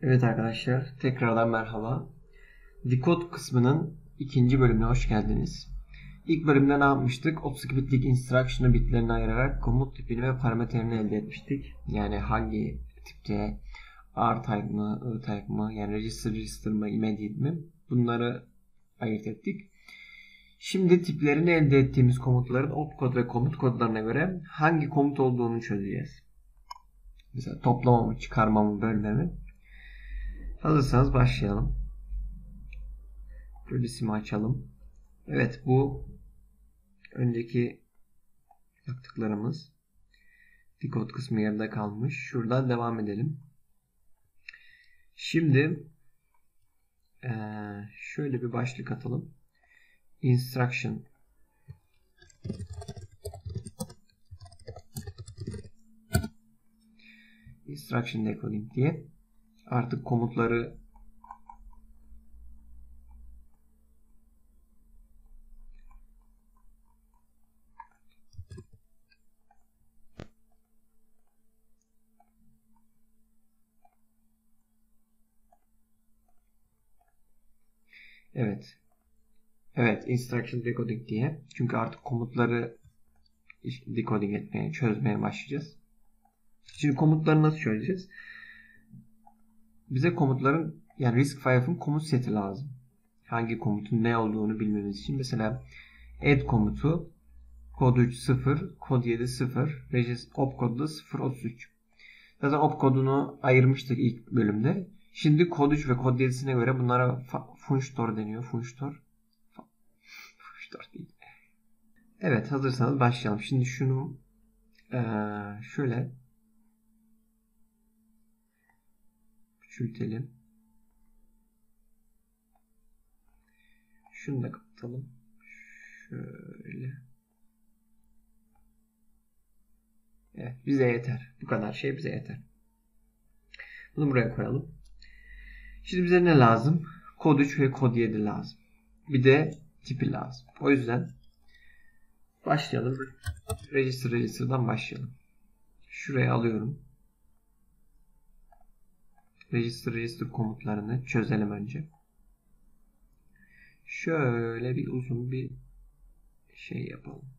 Evet arkadaşlar, tekrardan merhaba. Decode kısmının ikinci bölümüne hoş geldiniz. İlk bölümde ne yapmıştık? 32 bitlik instruction'ı bitlerine ayırarak komut tipini ve parametrelerini elde etmiştik. Yani hangi tipte, R type mı, I type mı, yani register mı, immediate mi? Bunları ayırt ettik. Şimdi tiplerini elde ettiğimiz komutların opkod ve komut kodlarına göre hangi komut olduğunu çözeceğiz. Mesela toplama mı, çıkarma mı, bölme mi? Hazırsanız başlayalım. Bölümü açalım. Evet, bu önceki yaptıklarımız. Decode kısmı yarıda kalmış. Şuradan devam edelim. Şimdi şöyle bir başlık atalım. Instruction decoding diye. Artık komutları evet instruction decoding diye. Çünkü artık komutları decoding etmeye, çözmeye başlayacağız. Şimdi komutları nasıl çözeceğiz? Bize komutların, yani RISC-V'ın komut seti lazım. Hangi komutun ne olduğunu bilmemiz için. Mesela add komutu kod 3.0, kod 7.0, opkodu da 0.33. Zaten opkodunu ayırmıştık ilk bölümde. Şimdi kod 3 ve kod 7'sine göre bunlara funçtor deniyor. Funçtor değil. Evet, hazırsanız başlayalım. Şimdi şunu şöyle küçültelim. Şunu da kapatalım. Şöyle. Evet, bize yeter. Bu kadar şey bize yeter. Bunu buraya koyalım. Şimdi bize ne lazım? Kod 3 ve kod 7 lazım. Bir de tipi lazım. O yüzden başlayalım. Register'dan başlayalım. Şuraya alıyorum. Register komutlarını çözelim önce. Şöyle bir uzun bir şey yapalım.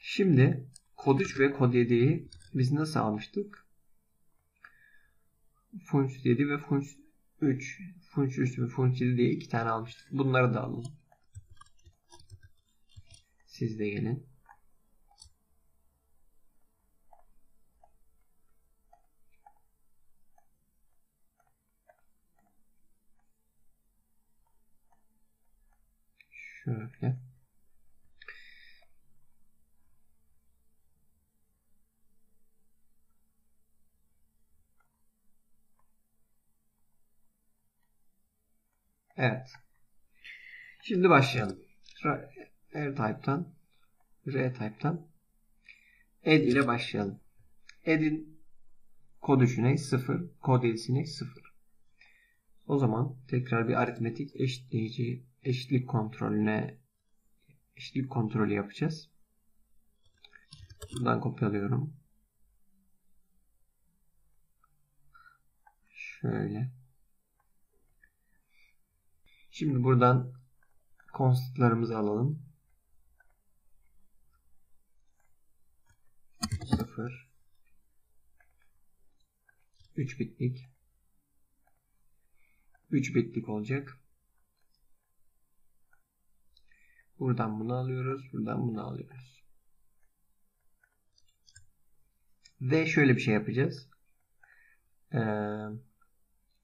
Şimdi kod 3 ve kod 7'yi biz nasıl almıştık? Func 7 ve func 3. Func 3 ve func 7 diye iki tane almıştık. Bunları da alalım. Siz de gelin. Şöyle. Evet. Şimdi başlayalım. R type'tan add ile başlayalım. Add'in kod 3'üne 0, kod 7'sine 0. O zaman tekrar bir aritmetik eşitlik kontrolü yapacağız. Buradan kopyalıyorum. Şöyle. Şimdi buradan constantlarımızı alalım. 0 3 bitlik olacak. Buradan bunu alıyoruz. Buradan bunu alıyoruz. Ve şöyle bir şey yapacağız.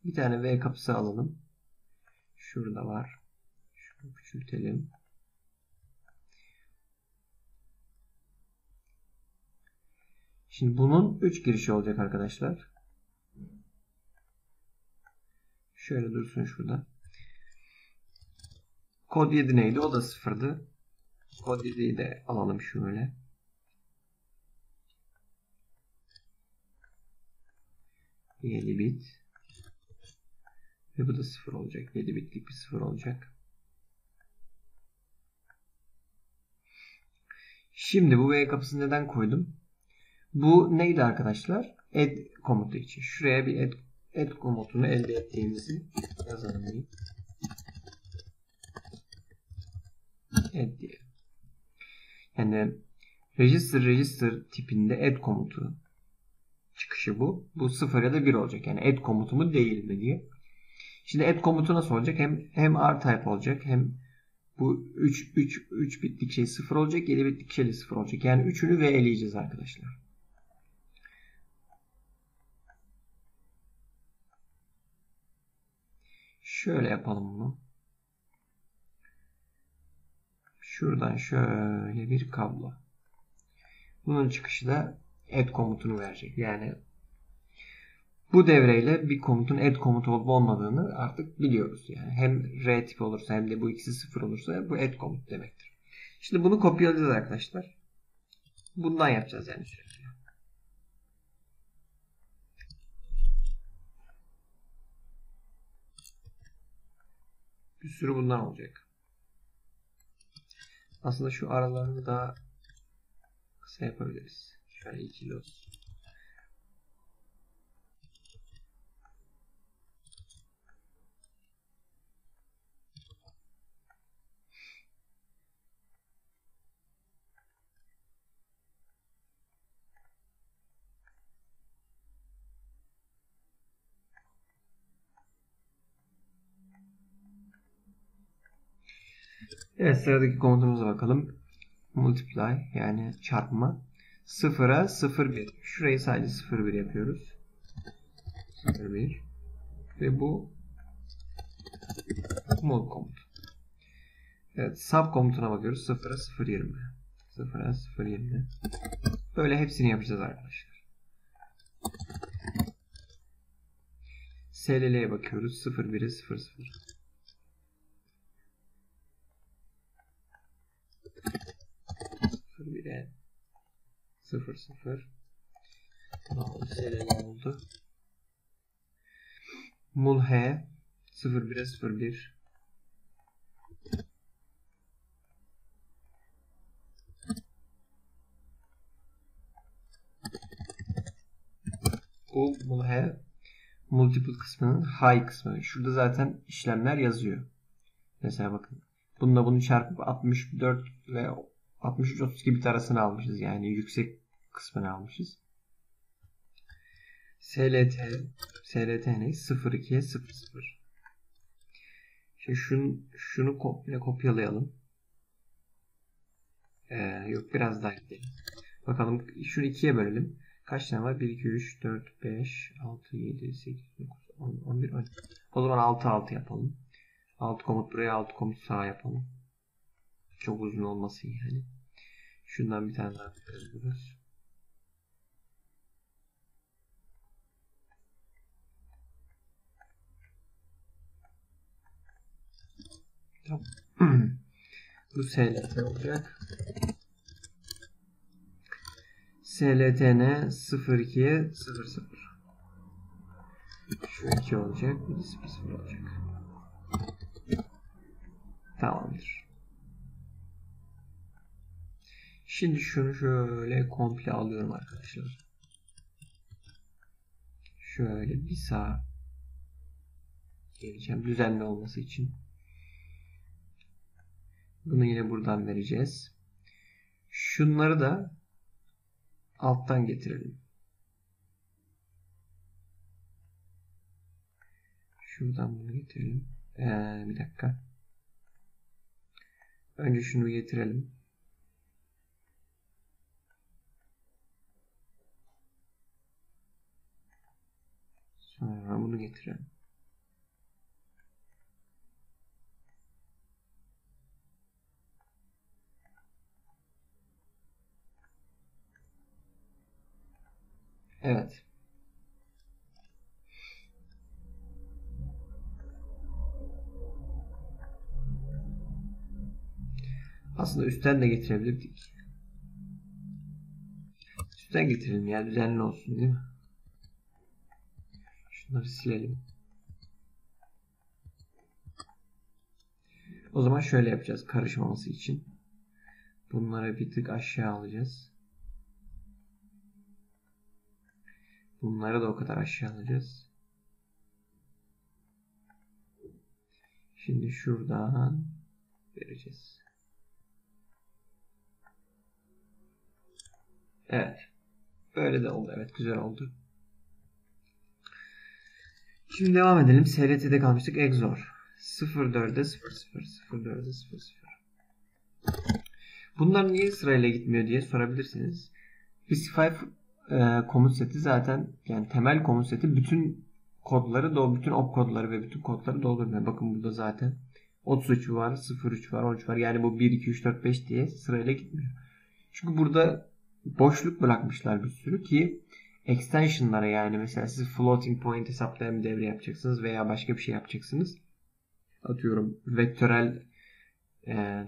Bir tane V kapısı alalım. Şurada var. Şunu küçültelim. Şimdi bunun 3 girişi olacak arkadaşlar. Şöyle dursun şurada. Kod 7 neydi? O da 0'dı. Kod 7'yi de alalım şöyle. Yeni bit. Ve bu da 0 olacak. 7 bitlik bir 0 olacak. Şimdi bu V kapısını neden koydum? Bu neydi arkadaşlar? add komutu için. Şuraya bir add komutunu elde ettiğimizi yazalım. Add diye. Yani register tipinde add komutu çıkışı bu. Bu 0 ya da 1 olacak. Yani add komutu mu değil mi diye. Şimdi add komutu nasıl olacak? Hem R type olacak, hem bu 3 bitlik şey 0 olacak, 7 bitlik şey 0 olacak. Yani üçünü V'leyeceğiz arkadaşlar. Şöyle yapalım bunu. Şuradan şöyle bir kablo. Bunun çıkışı da add komutunu verecek. Yani bu devreyle bir komutun add komutu olup olmadığını artık biliyoruz. Yani hem R tipi olursa hem de bu ikisi 0 olursa bu add komut demektir. Şimdi bunu kopyalayacağız arkadaşlar. Bundan yapacağız yani sürekli. Bir sürü bundan olacak. Aslında şu aralarını daha kısa yapabiliriz. Şöyle ikili olsun. Evet, sıradaki komutumuza bakalım. Multiply yani çarpma. 0'a 0,1. Şurayı sadece 0,1 yapıyoruz. 0,1 ve bu mod komutu. Evet, sub komutuna bakıyoruz. 0'a 0,20. 0'a 0,20. Böyle hepsini yapacağız arkadaşlar. SLL'ye bakıyoruz. 0,1'e 0,0. Bire 0,0 SLL oldu. Mulhe 0,1'e 0,1 bu mulhe multiple kısmının high kısmı. Şurada zaten işlemler yazıyor. Mesela bakın. Bununla bunu çarpıp 64 ve 63-32 bit arasını almışız. Yani yüksek kısmını almışız. SLT ne? 0,2'ye 0,0. Şimdi şunu kopyalayalım. Yok, biraz daha gidelim. Bakalım şunu 2'ye bölelim. Kaç tane var? 1, 2, 3, 4, 5, 6, 7, 8, 9, 10, 11, 12. O zaman 6, 6 yapalım. 6 komut buraya, 6 komut sağa yapalım. Çok uzun olmasın yani. Şundan bir tane daha yapıyoruz. Tamam. Bu SLT olacak. SLT'ne 0,2'ye 0,0. Şu 2 olacak. Bu da 0,0 olacak. Tamamdır. Şimdi şunu şöyle komple alıyorum arkadaşlar. Şöyle bir sağa geleceğim düzenli olması için. Bunu yine buradan vereceğiz. Şunları da alttan getirelim. Şuradan bunu getirelim. Bir dakika. Önce şunu getirelim. Sonra bunu getirelim. Evet. Aslında üstten de getirebilirdik. Üstten getirelim ya, düzenli olsun değil mi? Bunları silelim. O zaman şöyle yapacağız karışmaması için. Bunları bir tık aşağı alacağız. Bunları da o kadar aşağı alacağız. Şimdi şuradan vereceğiz. Evet. Böyle de oldu. Evet, güzel oldu. Şimdi devam edelim. SRT'de kalmıştık. XOR. 04'e 00, 04'e 00. Bunlar niye sırayla gitmiyor diye sorabilirsiniz. Specify komut seti zaten, yani temel komut seti bütün kodları, bütün op kodları ve bütün kodları doldurmuyor. Bakın burada zaten 33 var, 03 var, 13 var. Yani bu 1, 2, 3, 4, 5 diye sırayla gitmiyor. Çünkü burada boşluk bırakmışlar bir sürü ki extension'lara, yani mesela siz floating point hesaplayan bir devre yapacaksınız veya başka bir şey yapacaksınız. Atıyorum vektörel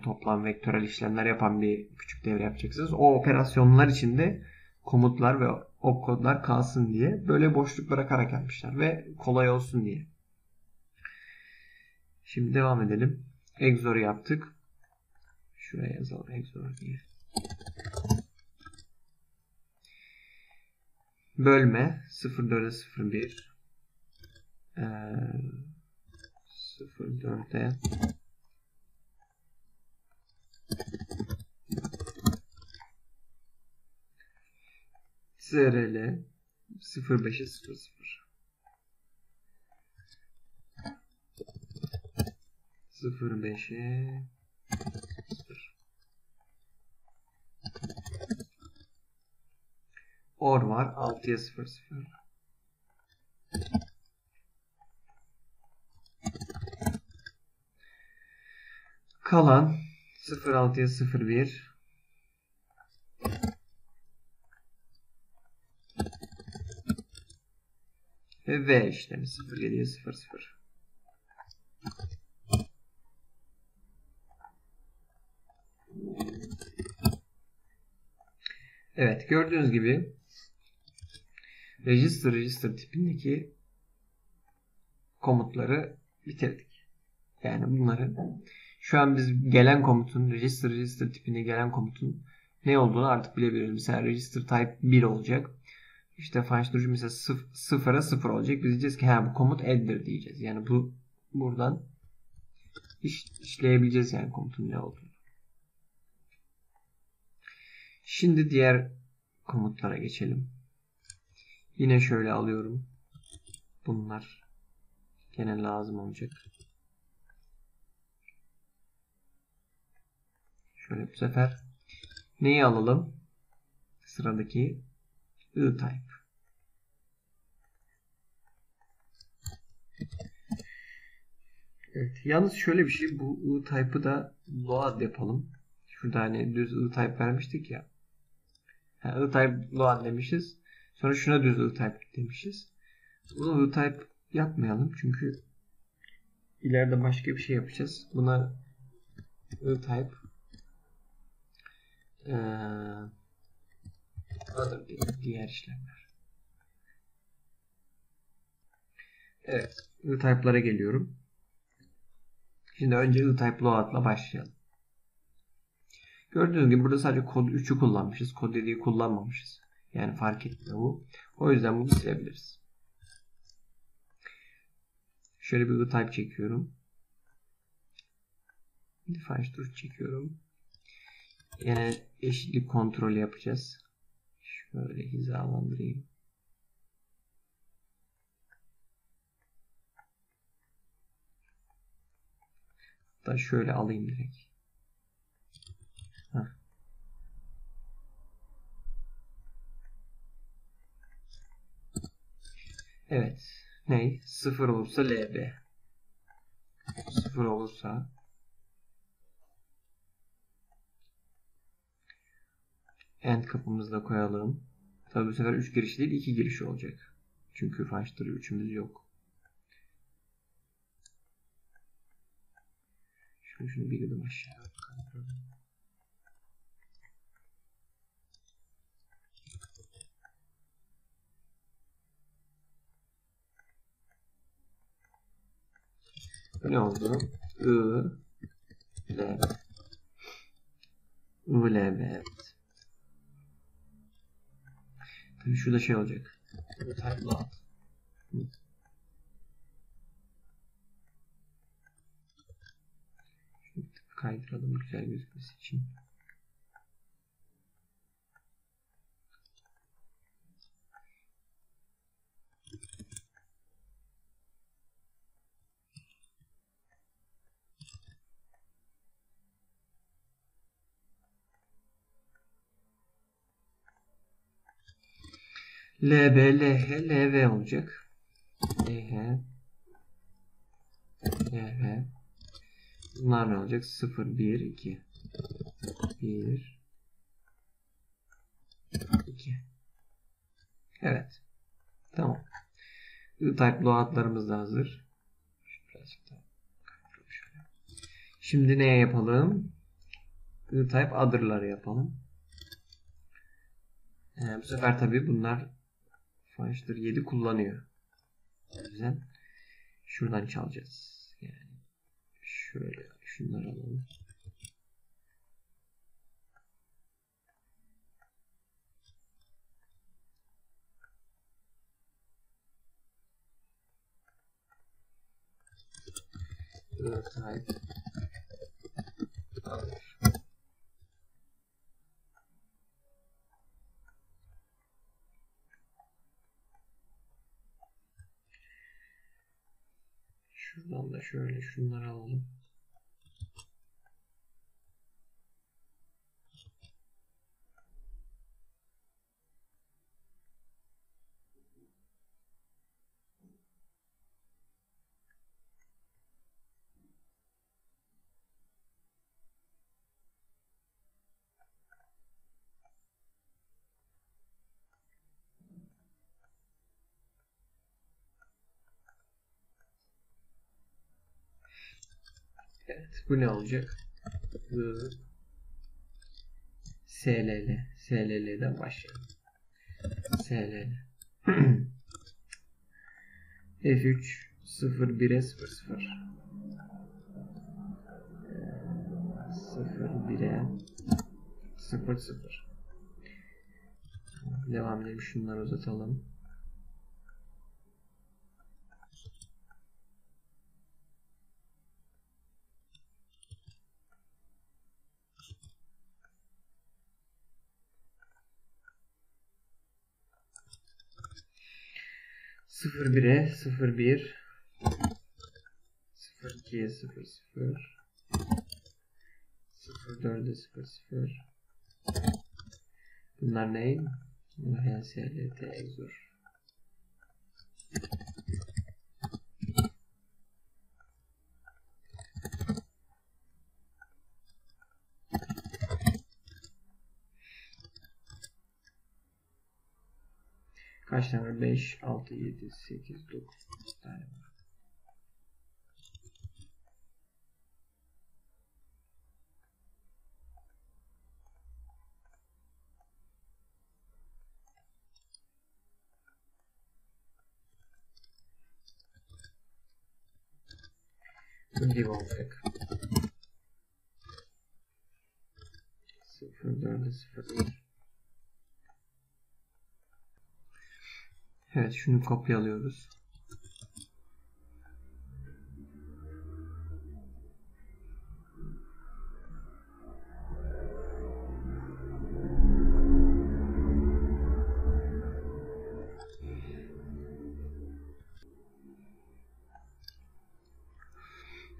toplam vektörel işlemler yapan bir küçük devre yapacaksınız. O operasyonlar içinde komutlar ve opkodlar kalsın diye böyle boşluk bırakarak yapmışlar ve kolay olsun diye. Şimdi devam edelim. XOR'u yaptık. Şuraya yazalım XOR diye. Bölme 04'e 01 04'e 0L 05'e 00 05'e 0 OR var 6'ya 00 kalan 06'ya 01 ve işlemi 07'ye 00. Evet, gördüğünüz gibi register tipindeki komutları bitirdik. Yani bunları şu an biz gelen komutun, register tipine gelen komutun ne olduğunu artık bilebiliriz. Mesela register type 1 olacak. İşte function mesela 0'a 0 olacak. Biz diyeceğiz ki bu komut add'dir diyeceğiz. Yani bu buradan işleyebileceğiz yani komutun ne olduğunu. Şimdi diğer komutlara geçelim. Yine şöyle alıyorum. Bunlar gene lazım olacak. Şöyle bu sefer neyi alalım? Sıradaki type. Evet, yalnız şöyle bir şey, bu type'ı da load yapalım. Şurada hani düz type vermiştik ya. Yani type load demişiz. Sonra şuna düz type demişiz. Bunu type yapmayalım çünkü ileride başka bir şey yapacağız. Buna type diğer işlemler. Evet, type'lara geliyorum. Şimdi önce type load'la başlayalım. Gördüğünüz gibi burada sadece kod 3'ü kullanmışız. Kod 7'yi kullanmamışız. Yani fark etmiyor bu. O yüzden bunu silebiliriz. Şöyle bir type çekiyorum. Define çekiyorum. Yine eşitlik kontrolü yapacağız. Şöyle hizalandırayım. Hatta şöyle alayım direkt. Heh. Evet. Ney? 0 olursa LB. 0 olursa end kapımızı da koyalım. Tabi bu sefer 3 girişi değil 2 girişi olacak. Çünkü function 3'ümüz yok. Şunu bir adım aşağıya kaldıralım. Ne oldu? Tabii şurada şey olacak. the type log. Şunu kaydıralım güzel gözükmesi için. LB, LH, LV olacak. LH, LH. Bunlar ne olacak? 0, 1, 2. 1, 2. Evet. Tamam. Type loadlarımız da hazır. Birazcık daha kaydıralım şöyle. Şimdi neye yapalım? Type other'ları yapalım. Bu sefer tabii bunlar Function 7 kullanıyor. O yüzden şuradan çalacağız. Yani şöyle şunları alalım. Type. Şuradan da şöyle şunları alalım. Evet, bu ne olacak? SLL. SLL'den başlayalım. SLL. F3 01'e 00. 01'e 00. Devam edelim. Şunları uzatalım. Sıfır bire, sıfır bir, sıfır ikiye, sıfır sıfır, sıfır dörde, sıfır sıfır. Bunlar ne? HSLT exor. Kaç tane var? 5, 6, 7, 8, 9 tane var. Bu gibi olacak. 0, 4, 0, 1. Evet, şunu kopyalıyoruz.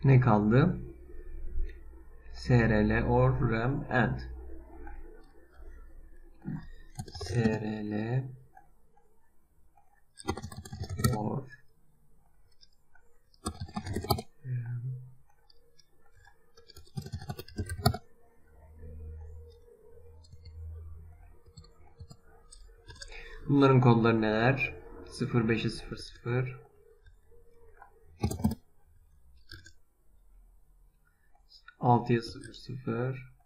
Ne kaldı? SRL or RAM and SRL or bunların kodları neler? 05'e 00 6'ya 00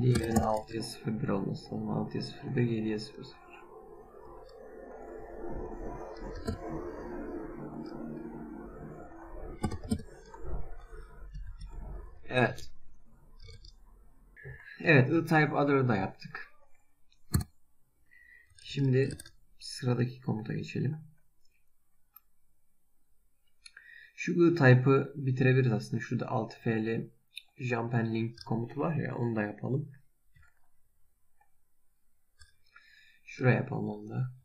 diğeri 6'ya 01 olması lazım. 6'ya 01, 7'ye 00. Evet. Evet, type other'ı da yaptık. Şimdi sıradaki komuta geçelim. Şu type'ı bitirebiliriz aslında. Şurada alt f'li jump and link komutu var ya, onu da yapalım. Şuraya yapalım onu da.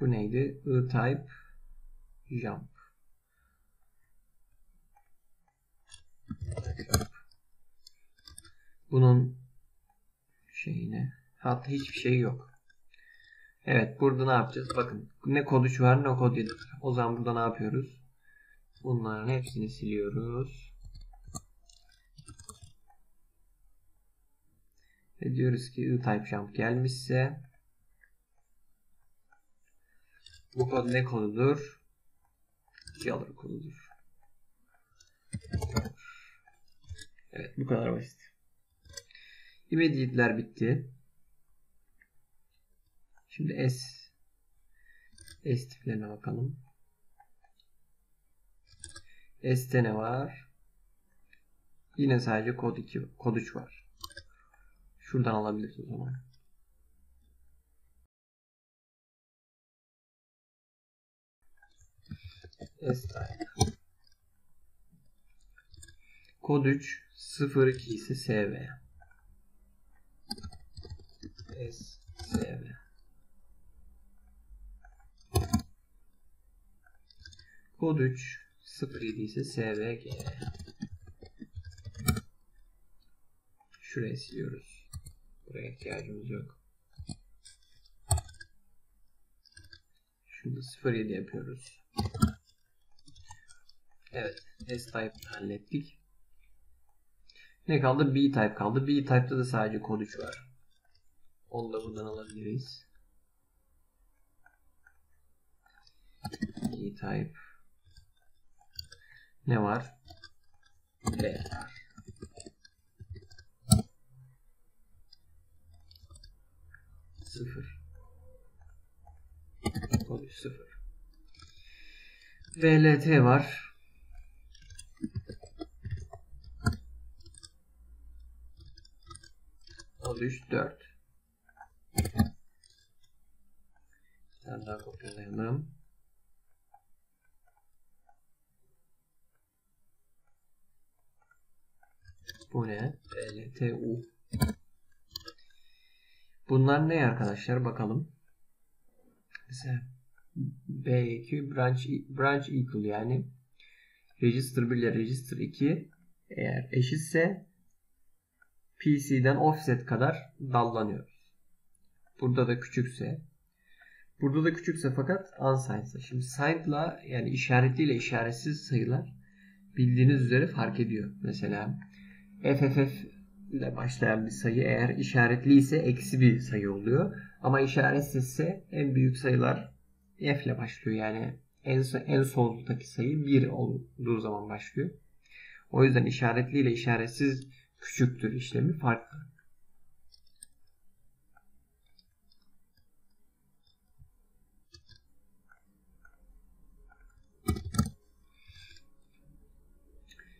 Bu neydi? Type jump. Bunun şeyine hatta hiçbir şey yok. Evet, burada ne yapacağız? Bakın ne kod 3 var ne kod 7. O zaman burada ne yapıyoruz? Bunların hepsini siliyoruz. Ve diyoruz ki type jump gelmişse bu kod ne kodudur? Yalır kodudur. Evet, bu kadar basit. İmediatler bitti. Şimdi S tiplerine bakalım. S'te ne var? Yine sadece kod 2, kod 3 var. Şuradan alabiliriz o zaman. S-type. Kod 3 02 ise SV. SV. Kod 3 07 ise SVG. Şurayı siliyoruz. Buraya ihtiyacımız yok. Şimdi 07 yapıyoruz. Evet, S-type'ı hallettik. Ne kaldı? B-type kaldı. B-type'da da sadece kod 3 var. Onu da buradan alabiliriz. B-type. Ne var? B var. Sıfır. Kod 3 sıfır. VLT var. Kod 3 4. Bir tane daha kopyalayalım. Bu ne? LTU. Bunlar ne arkadaşlar? Bakalım. Mesela BQ branch equal, yani register 1 ile register 2 eğer eşitse PC'den offset kadar dallanıyoruz. Burada da küçükse. Burada da küçükse fakat unsigned'sa. Şimdi signed'la, yani işaretliyle işaretsiz sayılar bildiğiniz üzere fark ediyor. Mesela FFF ile başlayan bir sayı eğer işaretli ise eksi bir sayı oluyor. Ama işaretsizse en büyük sayılar F ile başlıyor. Yani en soldaki sayı 1 olduğu zaman başlıyor. O yüzden işaretli ile işaretsiz küçüktür işlemi farklı.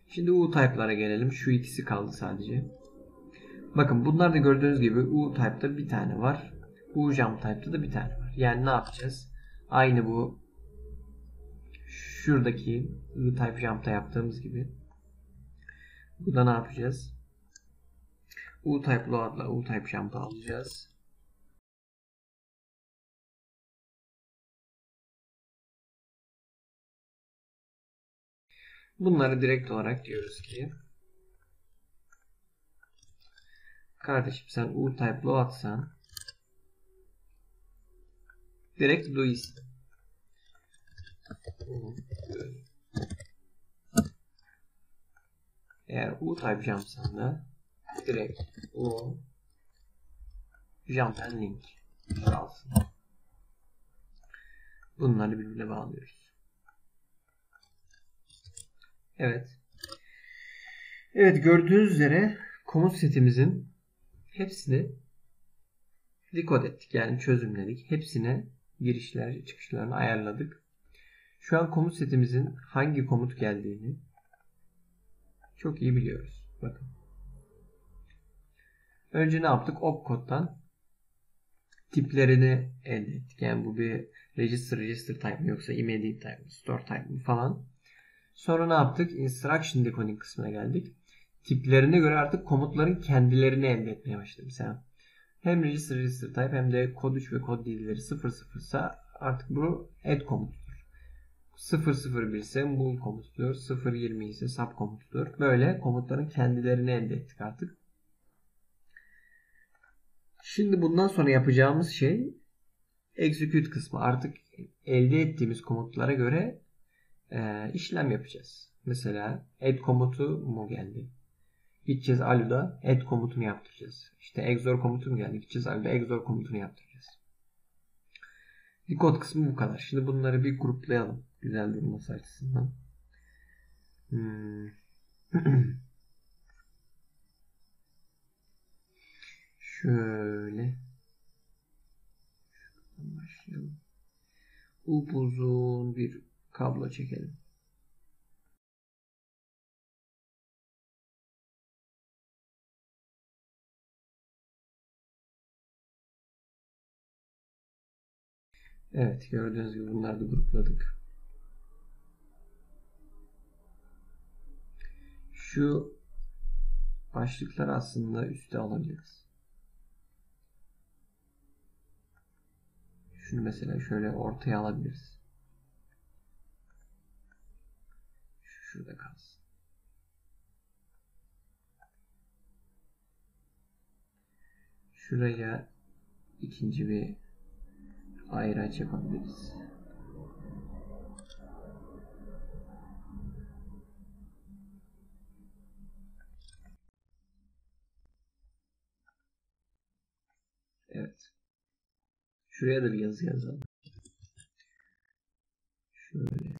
Şimdi U-type'lara gelelim. Şu ikisi kaldı sadece. Bakın bunlar da gördüğünüz gibi U-type'da bir tane var. U-jump type'da da bir tane var. Yani ne yapacağız? Aynı bu şuradaki U-type jump'ta yaptığımız gibi. Burada ne yapacağız? U-type load'la U-type jump'ı alacağız. Bunları direkt olarak diyoruz ki kardeşim sen U-type load'san direkt do iste. Eğer U-type jump'san da direkt o jump and link alsın. Bunları birbirine bağlıyoruz. Evet. Evet, gördüğünüz üzere komut setimizin hepsini decode ettik, yani çözümledik. Hepsine girişler, çıkışlarını ayarladık. Şu an komut setimizin hangi komut geldiğini çok iyi biliyoruz. Bakın. Önce ne yaptık? Opcode'dan tiplerini elde ettik. Yani bu bir register type mi yoksa immediate type mi, store type mi falan. Sonra ne yaptık? Instruction decoding kısmına geldik. Tiplerine göre artık komutların kendilerini elde etmeye başladık. Mesela hem register type hem de kod 3 ve kod 7'leri 00 ise artık bu add komutudur. 001 ise bool komutudur. 020 ise sub komutudur. Böyle komutların kendilerini elde ettik artık. Şimdi bundan sonra yapacağımız şey execute kısmı. Artık elde ettiğimiz komutlara göre işlem yapacağız. Mesela add komutu mu geldi? Gideceğiz Alu'da add komutunu yaptıracağız. İşte exor komutu mu geldi? Gideceğiz Alu'da exor komutunu yaptıracağız. Decode kısmı bu kadar. Şimdi bunları bir gruplayalım. Güzel durması açısından. Şöyle. Şuradan başlayalım. Upuzun bir kablo çekelim. Evet, gördüğünüz gibi bunları da grupladık. Şu başlıkları aslında üste alabiliriz. Şunu mesela şöyle ortaya alabiliriz. Şu şurada kalsın. Şuraya ikinci bir ayraç yapabiliriz. Evet. Şuraya da bir yazı yazalım. Şöyle.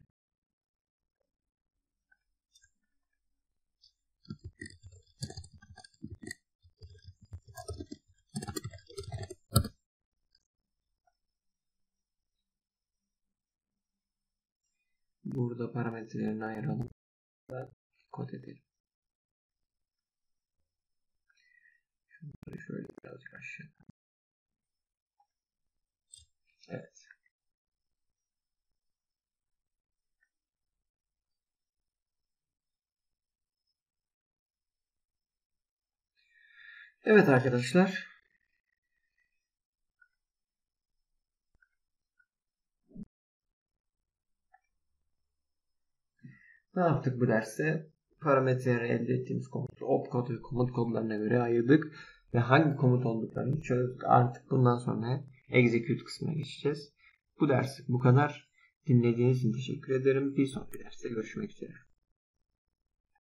Burada parametrelerini ayıralım. Kod edelim. Şunları şöyle birazcık aşağı. Evet. Evet arkadaşlar. Ne yaptık bu derste? Parametreleri elde ettiğimiz komutları opcode ve komut kodlarına göre ayırdık ve hangi komut olduklarını çözdük. Artık bundan sonra execute kısmına geçeceğiz. Bu derslik bu kadar. Dinlediğiniz için teşekkür ederim. Bir sonraki derste görüşmek üzere.